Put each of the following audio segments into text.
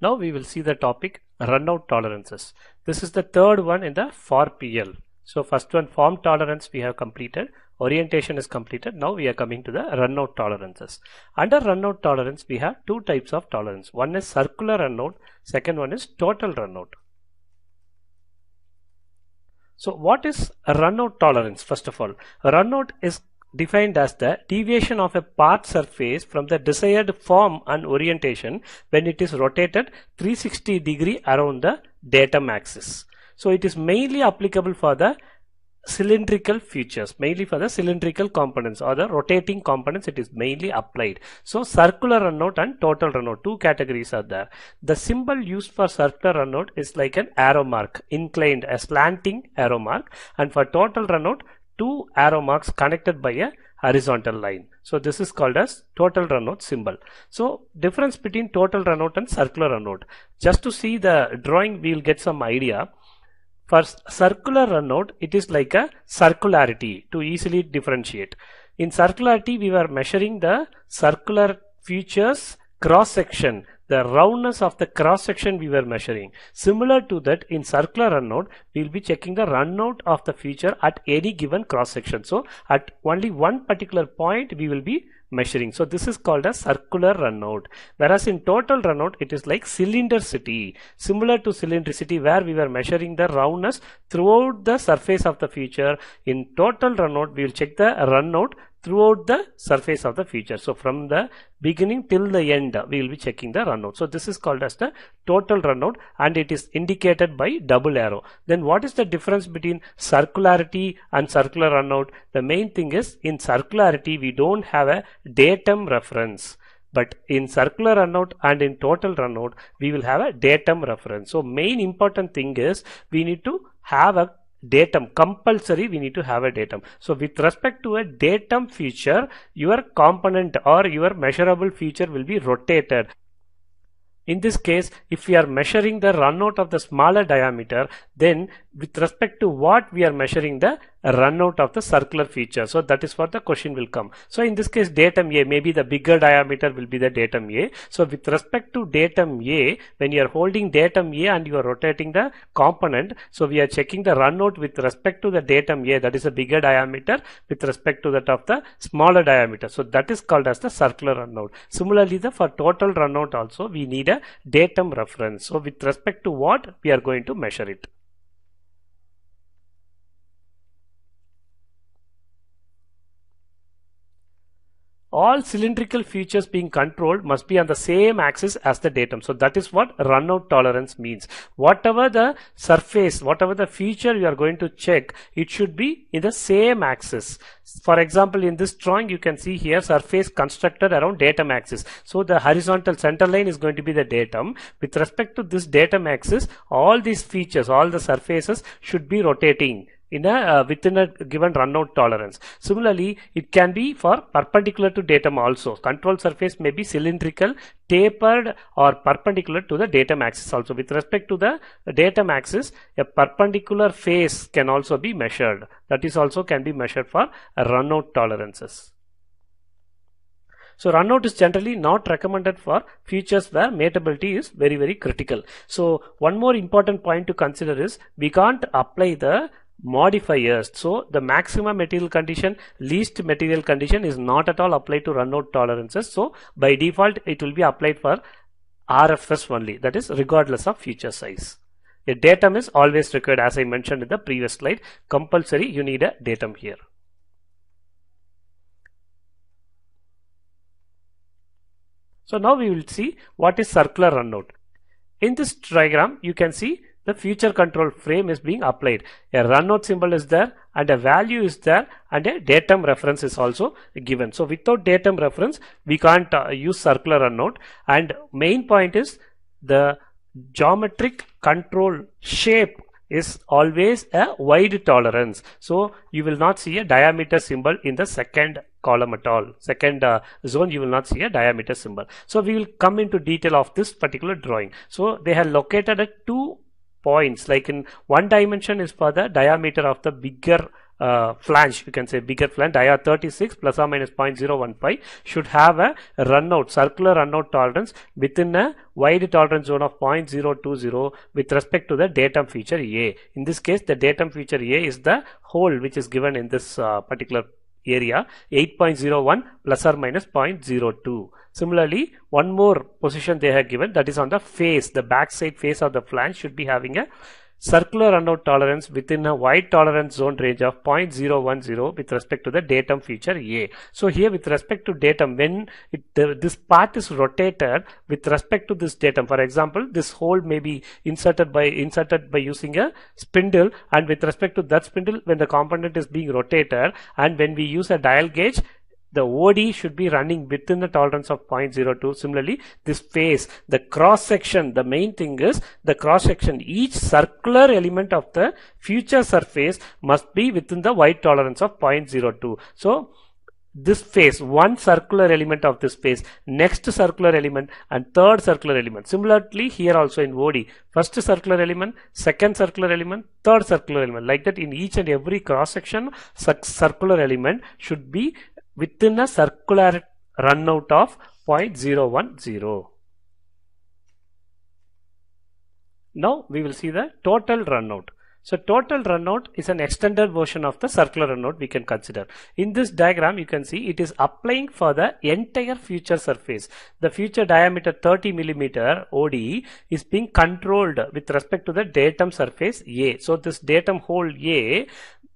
Now we will see the topic runout tolerances. This is the third one in the for PL. So first one, form tolerance, we have completed. Orientation is completed. Now we are coming to the runout tolerances. Under runout tolerance, we have two types of tolerance. One is circular runout. Second one is total runout. So what is a runout tolerance? First of all, a runout is defined as the deviation of a path surface from the desired form and orientation when it is rotated 360 degree around the datum axis. So it is mainly applicable for the cylindrical features, mainly for the cylindrical components or the rotating components. It is mainly applied. So circular runout and total runout, two categories are there. The symbol used for circular runout is like an arrow mark, inclined, a slanting arrow mark, and for total runout, two arrow marks connected by a horizontal line. So this is called as total runout symbol. So difference between total runout and circular runout, just to see the drawing we will get some idea. For circular runout, it is like a circularity to easily differentiate. In circularity, we were measuring the circular features cross section, the roundness of the cross section we were measuring. Similar to that, in circular runout, we will be checking the runout of the feature at any given cross section. So at only one particular point, we will be measuring. So this is called a circular runout. Whereas in total runout, it is like cylindricity, similar to cylindricity, where we were measuring the roundness throughout the surface of the feature. In total runout, we will check the runout throughout the surface of the feature. So from the beginning till the end, we will be checking the runout. So this is called as the total runout, and it is indicated by double arrow. Then what is the difference between circularity and circular runout? The main thing is, in circularity, we don't have a datum reference, but in circular runout and in total runout, we will have a datum reference. So main important thing is, we need to have a datum, compulsory we need to have a datum. So with respect to a datum feature, your component or your measurable feature will be rotated. In this case, if we are measuring the runout of the smaller diameter, then with respect to what we are measuring the runout of the circular feature. So that is what the question will come. So in this case, datum A, maybe the bigger diameter will be the datum A. So with respect to datum A, when you are holding datum A and you are rotating the component, so we are checking the runout with respect to the datum A, that is a bigger diameter, with respect to that of the smaller diameter. So that is called as the circular runout. Similarly, for total runout also, we need a datum reference. So with respect to what we are going to measure it. All cylindrical features being controlled must be on the same axis as the datum. So that is what runout tolerance means. Whatever the surface, whatever the feature you are going to check, it should be in the same axis. For example, in this drawing, you can see here surface constructed around datum axis. So the horizontal center line is going to be the datum. With respect to this datum axis, all these features, all the surfaces should be rotating in a within a given runout tolerance. Similarly, it can be for perpendicular to datum also. Control surface may be cylindrical, tapered, or perpendicular to the datum axis also. With respect to the datum axis, a perpendicular face can also be measured. That is also can be measured for runout tolerances. So runout is generally not recommended for features where mutability is very, very critical. So one more important point to consider is, we can't apply the modifiers. So the maximum material condition, least material condition is not at all applied to runout tolerances. So by default, it will be applied for RFS only, that is regardless of feature size. A datum is always required, as I mentioned in the previous slide. Compulsory you need a datum here. So now we will see what is circular runout. In this diagram, you can see the feature control frame is being applied. A runout symbol is there, and a value is there, and a datum reference is also given. So without datum reference, we can't use circular runout. And main point is, the geometric control shape is always a wide tolerance. So you will not see a diameter symbol in the second column at all. Second zone, you will not see a diameter symbol. So we will come into detail of this particular drawing. So they have located at two points, like in one dimension is for the diameter of the bigger flange, you can say bigger flange, IR36 plus or minus 0.015 should have a runout, circular runout tolerance within a wide tolerance zone of 0.020 with respect to the datum feature A. In this case, the datum feature A is the hole which is given in this particular area, 8.01 plus or minus 0.02. Similarly, one more position they have given, that is on the face, the backside face of the flange should be having a circular runout tolerance within a wide tolerance zone range of 0.010 with respect to the datum feature A. So here with respect to datum, when this part is rotated with respect to this datum, for example, this hole may be inserted by using a spindle, and with respect to that spindle, when the component is being rotated and when we use a dial gauge, the OD should be running within the tolerance of 0.02. Similarly, this face, the cross section, the main thing is the cross section, each circular element of the future surface must be within the wide tolerance of 0.02. So this face, one circular element of this face, next circular element and third circular element. Similarly, here also in OD, first circular element, second circular element, third circular element, like that in each and every cross section, circular element should be within a circular runout of 0.010. Now we will see the total runout. So total runout is an extended version of the circular runout we can consider. In this diagram you can see it is applying for the entire future surface. The future diameter 30 mm OD is being controlled with respect to the datum surface A. So this datum hole A,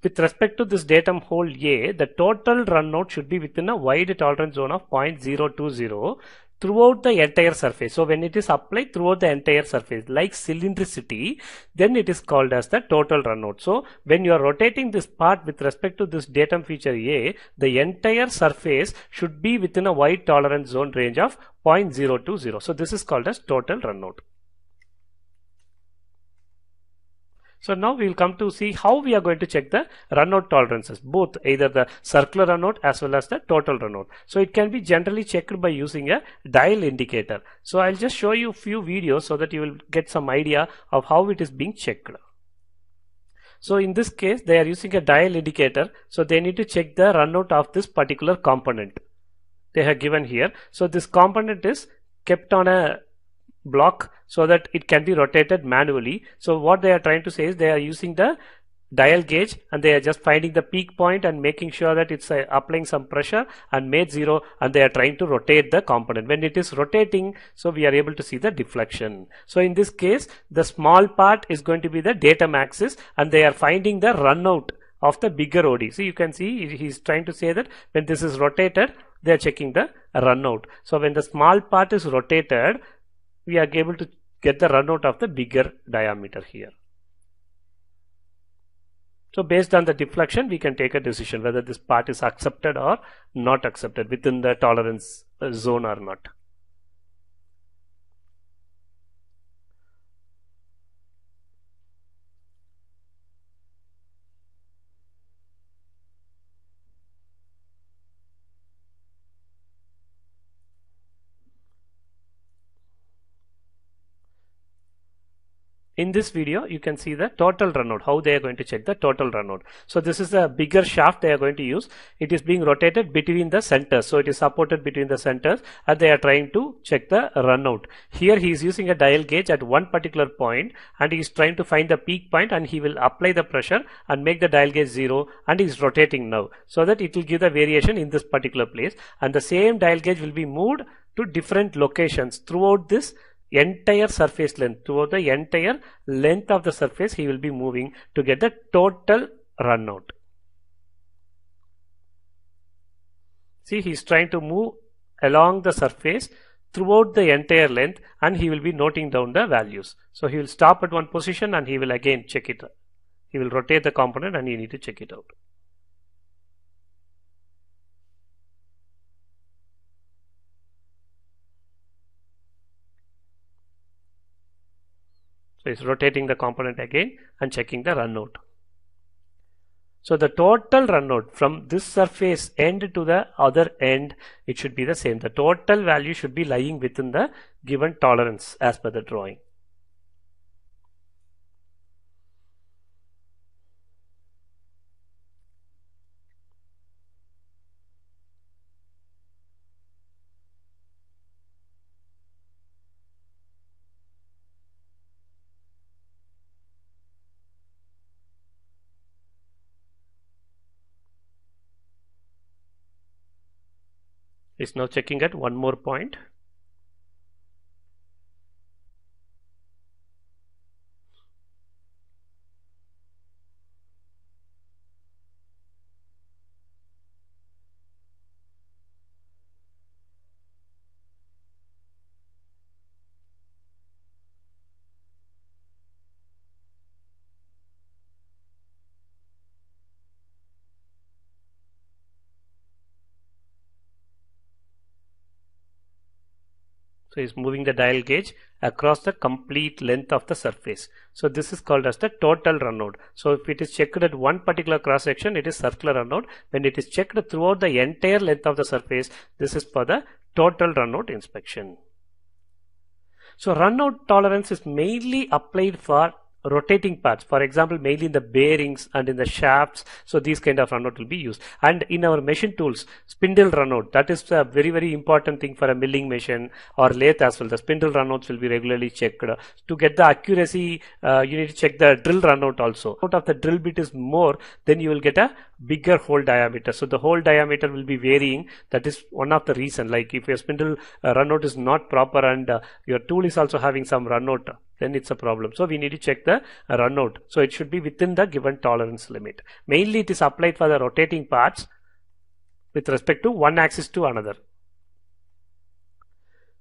with respect to this datum hole A, the total runout should be within a wide tolerance zone of 0.020 throughout the entire surface. So when it is applied throughout the entire surface, like cylindricity, then it is called as the total runout. So when you are rotating this part with respect to this datum feature A, the entire surface should be within a wide tolerance zone range of 0.020. So this is called as total runout. So now we will come to see how we are going to check the runout tolerances, both either the circular runout as well as the total runout. So it can be generally checked by using a dial indicator. So I will just show you a few videos so that you will get some idea of how it is being checked. So in this case they are using a dial indicator, so they need to check the runout of this particular component they have given here. So this component is kept on a block so that it can be rotated manually. So what they are trying to say is they are using the dial gauge and they are just finding the peak point and making sure that it's applying some pressure and made zero, and they are trying to rotate the component. When it is rotating, so we are able to see the deflection. So in this case the small part is going to be the datum axis and they are finding the runout of the bigger OD. So you can see he's trying to say that when this is rotated they are checking the runout. So when the small part is rotated, we are able to get the runout of the bigger diameter here. So based on the deflection, we can take a decision whether this part is accepted or not accepted within the tolerance zone or not. In this video, you can see the total runout, how they are going to check the total runout. So this is a bigger shaft they are going to use. It is being rotated between the centers. So it is supported between the centers and they are trying to check the runout. Here he is using a dial gauge at one particular point and he is trying to find the peak point, and he will apply the pressure and make the dial gauge zero, and he is rotating now so that it will give the variation in this particular place, and the same dial gauge will be moved to different locations throughout this entire surface length. Throughout the entire length of the surface he will be moving to get the total runout. See, he is trying to move along the surface throughout the entire length and he will be noting down the values. So he will stop at one position and he will again check it out. He will rotate the component and you need to check it out. Is rotating the component again and checking the runout. So the total runout from this surface end to the other end, it should be the same. The total value should be lying within the given tolerance as per the drawing. is now checking at one more point. So it's moving the dial gauge across the complete length of the surface. So this is called as the total runout. So if it is checked at one particular cross section, it is circular runout. When it is checked throughout the entire length of the surface, this is for the total runout inspection. So runout tolerance is mainly applied for rotating parts, for example mainly in the bearings and in the shafts. So these kind of runout will be used, and in our machine tools, spindle runout, that is a very, very important thing for a milling machine or lathe as well. The spindle runouts will be regularly checked to get the accuracy. You need to check the drill runout also. Out of the drill bit is more, then you will get a bigger hole diameter. So the hole diameter will be varying. That is one of the reason, like if your spindle runout is not proper and your tool is also having some runout, then it's a problem. So we need to check the runout. So it should be within the given tolerance limit. Mainly it is applied for the rotating parts with respect to one axis to another.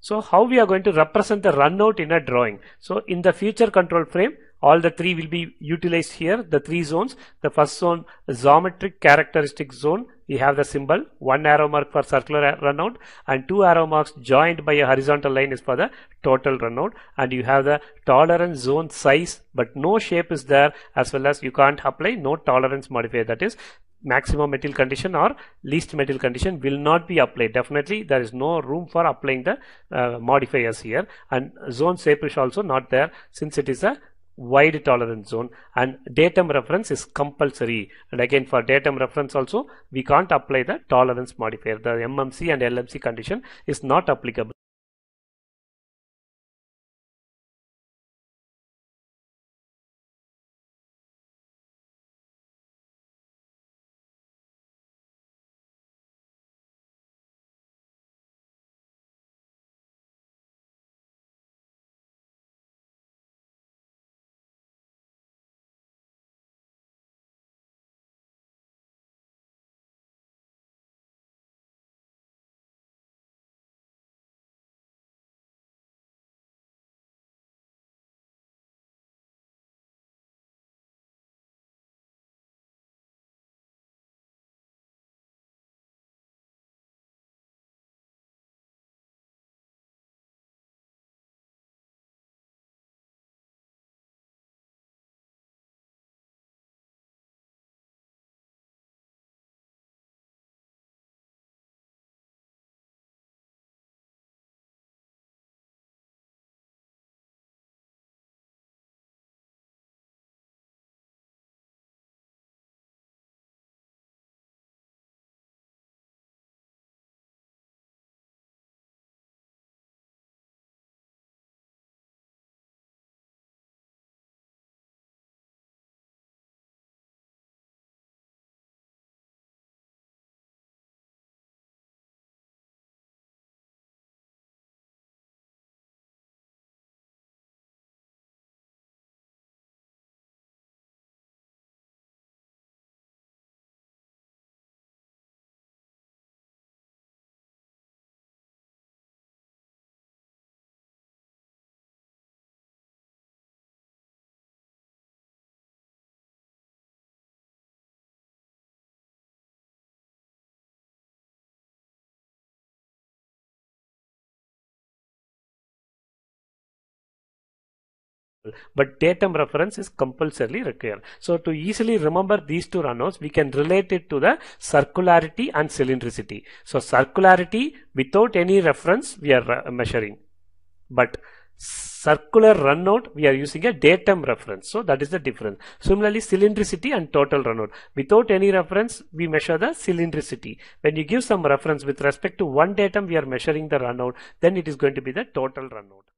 So how we are going to represent the runout in a drawing? So in the future control frame, all the three will be utilized here, the three zones. The first zone, geometric characteristic zone, we have the symbol, one arrow mark for circular runout and two arrow marks joined by a horizontal line is for the total runout. And you have the tolerance zone size, but no shape is there, as well as you can't apply no tolerance modifier, that is maximum metal condition or least metal condition will not be applied. Definitely there is no room for applying the modifiers here, and zone shape is also not there since it is a wide tolerance zone, and datum reference is compulsory. And again for datum reference also we can't apply the tolerance modifier. The MMC and LMC condition is not applicable. But datum reference is compulsorily required. So to easily remember these two runouts, we can relate it to the circularity and cylindricity. So circularity without any reference we are measuring, but circular runout we are using a datum reference. So that is the difference. Similarly, cylindricity and total runout, without any reference we measure the cylindricity. When you give some reference with respect to one datum we are measuring the runout, then it is going to be the total runout.